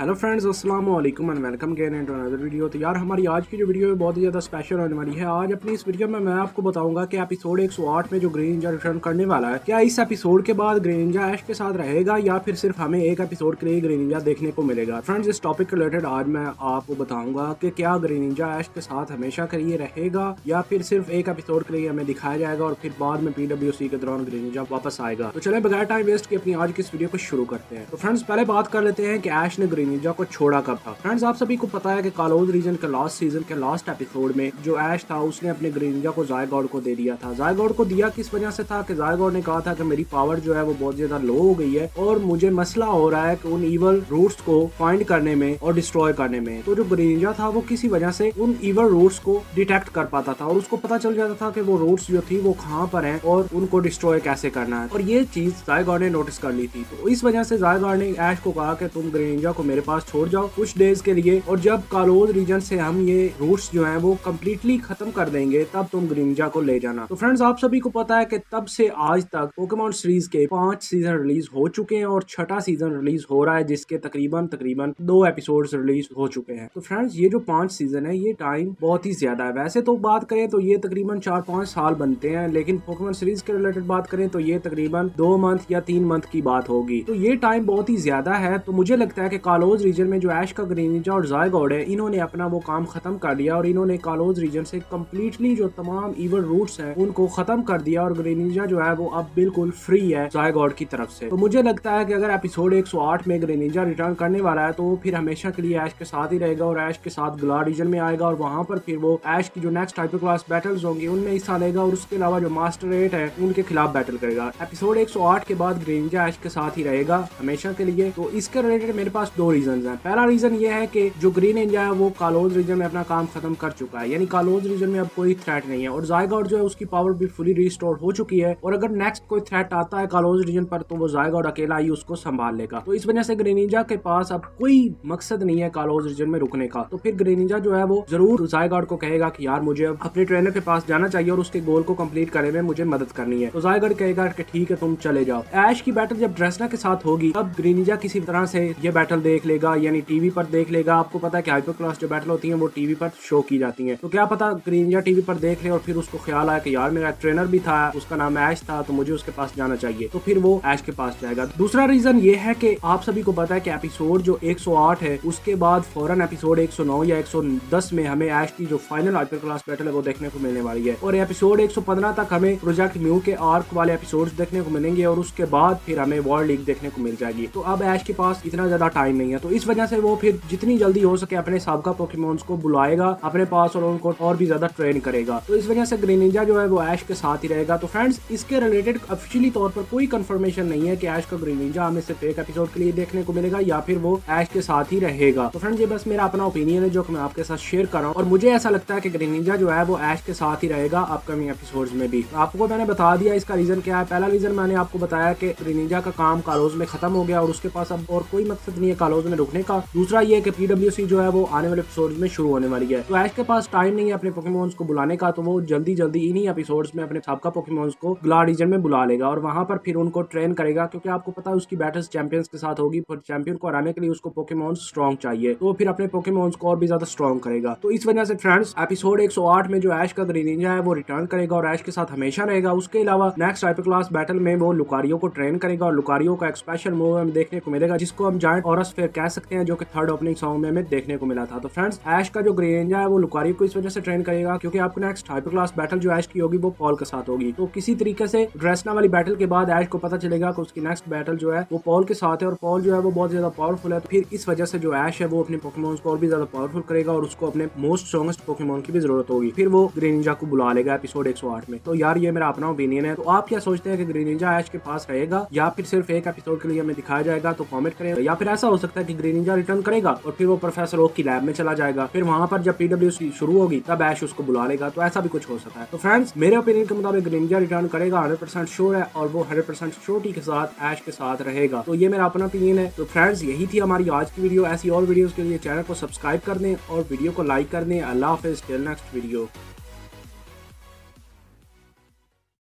Hello friends, अस्सलाम वालेकुम and welcome again to another video. तो यार हमारी आज की जो वीडियो है बहुत ही ज़्यादा स्पेशल होने वाली है। आज अपनी इस वीडियो में मैं आपको बताऊंगा कि एपिसोड 108 में जो ग्रेनिंजा रिटर्न करने वाला है, क्या इस एपिसोड के बाद ग्रेनिंजा ऐश के साथ रहेगा या फिर सिर्फ हमें एक एपिसोड के लिए ग्रेनिंजा देखने को मिलेगा। फ्रेंड्स, इस टॉपिक के रिलेटेड आज मैं आपको बताऊंगा कि क्या ग्रेनिंजा ऐश के साथ हमेशा के लिए रहेगा या फिर सिर्फ एक एपिसोड के लिए हमें दिखाया जाएगा और फिर बाद में PWC के दौरान ग्रेनिंजा वापस आएगा। तो चले बगैर टाइम वेस्ट के अपनी आज की इस वीडियो को शुरू करते हैं। तो फ्रेंड्स, पहले बात कर लेते हैं कि ऐश ने ग्रेनिंजा को छोड़ा कब था। फ्रेंड्स, आप सभी को पता है कि कालोस रीजन के लास्ट सीजन के लास्ट एपिसोड में जो ऐश था उसने अपने ग्रेनिंजा को ज़ायगार्ड को दे दिया था। ज़ायगार्ड को दिया किस वजह से था कि ज़ायगार्ड ने कहा था कि मेरी पावर जो है वो बहुत ज्यादा लो हो गई है और मुझे मसला हो रहा है कि उन ईवल रूट्स को फाइंड करने में और डिस्ट्रॉय करने में। तो जो ग्रेनिंजा था वो किसी वजह से उन ईवल रूट्स को डिटेक्ट कर पाता था और उसको पता चल जाता था कि वो रूट्स जो थी वो कहाँ पर है और उनको डिस्ट्रॉय कैसे करना है, और ये चीज ज़ायगार्ड ने नोटिस कर ली थी। तो इस वजह से ज़ायगार्ड ने ऐश को कहा कि तुम ग्रेनिंजा को मेरे पास छोड़ जाओ कुछ डेज के लिए, और जब कालोस रीजन से हम ये रूट्स जो हैं वो कम्प्लीटली खत्म कर देंगे तब तुम ग्रेनिंजा को ले जाना। तो फ्रेंड्स, आप सभी को पता है कि तब से आज तक पोकेमॉन सीरीज के 5 सीजन रिलीज हो चुके हैं और 6ठा सीजन रिलीज हो रहा है जिसके तकरीबन 2 एपिसोड्स रिलीज हो चुके हैं। तो फ्रेंड्स, ये जो 5 सीजन है ये टाइम बहुत ही ज्यादा है। वैसे तो बात करें तो ये तकरीबन 4-5 साल बनते हैं, लेकिन पोकेमॉन सीरीज के रिलेटेड बात करें तो ये तकरीबन 2 मंथ या 3 मंथ की बात होगी। तो ये टाइम बहुत ही ज्यादा है। तो मुझे लगता है कि कालोस रीजन में जो ऐश का ग्रेनिंजा और ज़ायगार्ड है इन्होंने अपना वो काम खत्म कर दिया और इन्होंने कालोस रीजन से कम्प्लीटली जो तमाम ईवल रूट्स हैं उनको खत्म कर दिया और ग्रेनिंजा जो है वो अब बिल्कुल फ्री है ज़ायगार्ड की तरफ से। तो मुझे लगता है कि अगर एपिसोड 108 में ग्रेनिंजा रिटर्न करने वाला है तो वो फिर हमेशा के लिए ऐश के साथ ही रहेगा और ऐश के साथ ग्ला रीजन में आएगा और वहाँ पर फिर वो ऐश की जो नेक्स्ट हाइपर क्लास बैटल्स होंगी उनमें हिस्सा लेगा और उसके अलावा जो मास्टर 8 है उनके खिलाफ बैटल करेगा। एपिसोड 108 के बाद ग्रेनिंजा ऐश के साथ ही रहेगा हमेशा के लिए। तो इसके रिलेटेड मेरे पास 2 रीजन हैं। पहला रीजन ये है कि जो ग्रेनिंजा है वो कालोस रीजन में अपना काम खत्म कर चुका है, यानी कालोस रीजन में अब कोई थ्रेट नहीं है और ज़ायगार्ड जो है उसकी पावर भी फुली रिस्टोर हो चुकी है और अगर नेक्स्ट कोई थ्रेट आता है कालोस रीजन पर तो वो ज़ायगार्ड अकेला ही उसको संभाल लेगा। तो इस वजह से ग्रेनिंजा के पास अब कोई मकसद नहीं है कालोस रीजन में रुकने का। तो फिर ग्रेनिंजा जो है वो जरूर ज़ायगार्ड को कहेगा कि यार मुझे अब अपने ट्रेनर के पास जाना चाहिए और उसके गोल को कम्प्लीट करने में मुझे मदद करनी है। तो ज़ायगार्ड कहेगा कि ठीक है तुम चले जाओ। ऐश की बैटल जब ड्रेसना के साथ होगी अब ग्रेनिंजा किसी तरह से ये बैटल देख लेगा, यानी टीवी पर देख लेगा। आपको पता है कि हाइपर क्लास जो बैटल होती है वो टीवी पर शो की जाती है। तो क्या पता ग्रेनिंजा टीवी पर देख ले और फिर उसको ख्याल आया कि यार मेरा ट्रेनर भी था उसका नाम ऐश था तो मुझे उसके पास जाना चाहिए, तो फिर वो ऐश के पास जाएगा। दूसरा रीजन ये है कि आप सभी को पता है कि एपिसोड जो 108 है उसके बाद फौरन एपिसोड 109 या 110 में हमें ऐश की जो फाइनल हाइपर क्लास बैटल है वो देखने को मिलने वाली है और एपिसोड 115 तक हमें प्रोजेक्ट म्यू के आर्क वाले एपिसोड देखने को मिलेंगे और उसके बाद फिर हमें वर्ल्ड लीग देखने को मिल जाएगी। तो अब ऐश के पास इतना ज्यादा टाइम नहीं है, तो इस वजह से वो फिर जितनी जल्दी हो सके अपने साबका पोकेमॉन्स को बुलाएगा अपने पास और उनको और भी ज्यादा ट्रेन करेगा। तो इस वजह से ग्रेनिंजा जो है वो ऐश के साथ ही रहेगा। तो फ्रेंड्स, इसके रिलेटेड ऑफिशियली तौर पर कोई कंफर्मेशन नहीं है कि ऐश का ग्रेनिंजा हमें सिर्फ एक एपिसोड के लिए देखने को मिलेगा या फिर वो ऐश के साथ ही रहेगा। तो फ्रेंड्स, ये बस मेरा अपना ओपिनियन है जो मैं आपके साथ शेयर कर रहा हूँ और मुझे ऐसा लगता है कि ग्रेनिंजा जो है वो ऐश के साथ ही रहेगा अपकमिंग एपिसोड में भी। आपको मैंने बता दिया इसका रीजन क्या है। पहला रीजन मैंने आपको बताया कि ग्रेनिंजा का काम कालोस में खत्म हो गया और उसके पास अब और कोई मकसद नहीं है कालोस में रुकने का। दूसरा ये कि PWC जो है वो आने वाले एपिसोड्स में शुरू होने वाली है, तो ऐश के पास टाइम नहीं है अपने पोकेमॉन्स को बुलाने का, तो वो जल्दी इन्हीं एपिसोड्स में अपने सबका पोकेमॉन्स को ग्ला रीजन में बुला लेगा और वहां पर फिर उनको ट्रेन करेगा क्योंकि आपको पता है उसकी बैटल्स चैंपियंस के साथ होगी पर चैंपियन को हराने के लिए उसको पोकेमॉन्स स्ट्रॉन्ग चाहिए, तो फिर अपने पोकेमॉन्स को और भी ज्यादा स्ट्रॉन्ग करेगा। तो इस वजह से फ्रेंड्स, एपिसोड 108 में जो ऐश का ग्रेनिंजा है वो रिटर्न करेगा और ऐश के साथ हमेशा रहेगा। उसके अलावा नेक्स्ट हाइपर क्लास बैटल में वो लुकारियो को ट्रेन करेगा और लुकारियो का एक स्पेशल मूव हमें देखने को मिलेगा जिसको हम जायंट ऑरस फेयर कह सकते हैं, जो कि थर्ड ओपनिंग सॉन्ग में हमें देखने को मिला था। तो फ्रेंड्स, ऐश का जो ग्रेनिंजा है वो लुकारियो को इस वजह से ट्रेन करेगा क्योंकि आपको नेक्स्ट हाइपर क्लास बैटल जो ऐश की होगी वो पॉल के साथ होगी। तो किसी तरीके से ड्रेसना वाली बैटल के बाद ऐश को पता चलेगा कि उसकी नेक्स्ट बैटल जो है वो पॉल के साथ है और पॉल जो है वो बहुत ज्यादा पावरफुल है, तो फिर इस वजह से जो ऐश है वो अपने पोकेमॉन्स को और भी ज्यादा पावरफुल करेगा और उसको अपने मोस्ट स्ट्रॉन्गेस्ट पोकेमॉन की भी जरूरत होगी, फिर वो ग्रेनिंजा को बुला लेगा एपिसोड 108 में। तो यार ये मेरा अपना ओपिनियन है। तो आप क्या सोचते हैं कि ग्रेनिंजा ऐश के पास रहेगा या फिर सिर्फ एक एपिसोड के लिए हमें दिखाया जाएगा? तो कमेंट करें। या फिर ऐसा हो सकता है कि ग्रेनिंजा रिटर्न करेगा और फिर वो प्रोफेसर ओक की लैब में चला जाएगा, फिर वहां पर जब PWC शुरू होगी तब ऐश उसको बुला लेगा, तो ऐसा भी कुछ हो सकता है। तो फ्रेंड्स, मेरे ओपिनियन के मुताबिक ग्रेनिंजा रिटर्न करेगा 100% श्योर है और वो 100% श्योरिटी के साथ ऐश के साथ रहेगा। तो ये मेरा अपना ओपिनियन है। तो फ्रेंड्स, यही थी हमारी आज की वीडियो। ऐसी और वीडियोस के लिए चैनल को सब्सक्राइब कर दें और वीडियो को लाइक कर दें। अल्लाह हाफिज, टिल नेक्स्ट वीडियो।